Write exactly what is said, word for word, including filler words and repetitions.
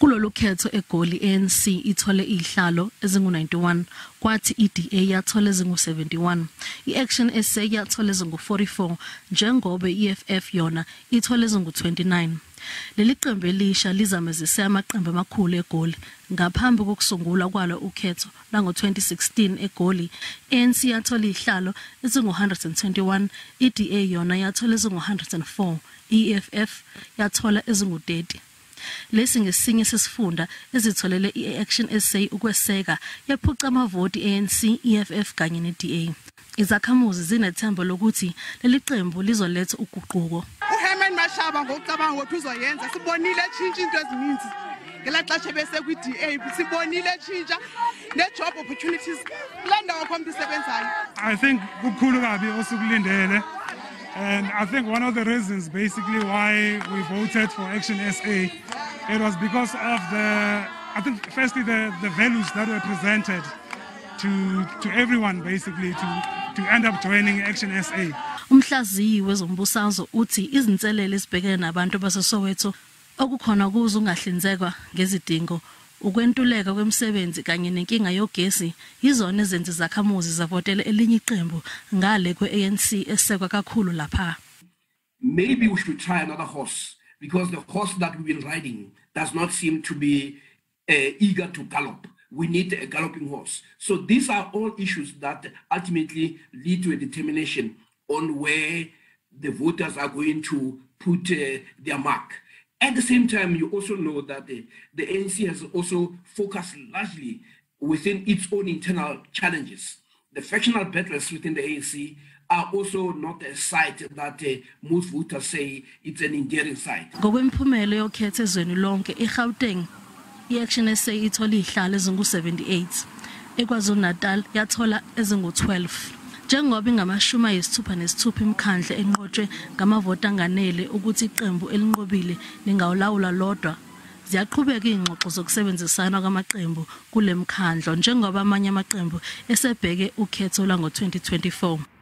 Kulolu khetho egoli A N C ithole izihlalo ezingu ninety-one kwathi i-D A yathole ezingu seventy-one, i-ActionSA yathole ezingu forty-four njengoba i-E F F yona ithole ezingu twenty-nine. Leli qembu elisha lizamezise amaqembu amakhulu egoli ngaphambi kokusungulwa kwalo ukhetho lango twenty sixteen egoli. A N C yathole izihlalo ezingu one hundred twenty-one, i-D A yona yathole ezingu one hundred four, i-E F F yathola ezingu thirty. Lesi ngesinye sesifunda ezitholele i-ActionSA ukweseka yaphuca amavoti A N C, E F F kanye ne-D A. Izakhamuzi zinethemba lokuthi leli qembu lizoletha uguquko. UHerman Mashaba ngokucabanga ukuthi uzoyenza, sibonile tshintsha into ezininzi ngelaxesha bese kwi-D A, sibonile tshintsha ne-job opportunities kulendawo khona isebenzayo. I think kukhulu kabi osukulindele. And I think one of the reasons basically why we voted for ActionSA, it was because of the, I think firstly the, the values that were presented to, to everyone basically to, to end up joining ActionSA. Umhlaziyi wezombusazo uthi izinselele ezibhekene nabantu baseSoweto okukhona kuzo ungahlinzekwa ngezidingo, ukwentuleka kwemsebenzi kanye nenkinga yogesi izona ezenze zakhamuzi zavotele elinye iqembu ngale kwe-A N C esekwa kakhulu lapha. Maybe we should try another horse, because the horse that we've been riding does not seem to be uh, eager to gallop. We need a galloping horse. So these are all issues that ultimately lead to a determination on where the voters are going to put uh, their mark. At the same time, you also know that the, the A N C has also focused largely within its own internal challenges. The factional battles within the A N C are also not a site that uh, most voters say it's an endearing site. Ngokwemiphumela yokhetho ezweni lonke, iGauteng i-ActionSA ithole izihlalo ezingu seventy-eight, eKwaZulu Natal yathola ezingu twelve. Njengoba ingamashumi ayisithupha nesithupha imikhandla enqotshwe ngamavoti anganele ukuthi iqembu elinqobile lingawulawula lodwa, ziyaqhubeka izingxoxo zokusebenzisana kwamaqembu kule mikhandla njengoba amanye amaqembu esebheke ukhetho lwango twenty twenty-four.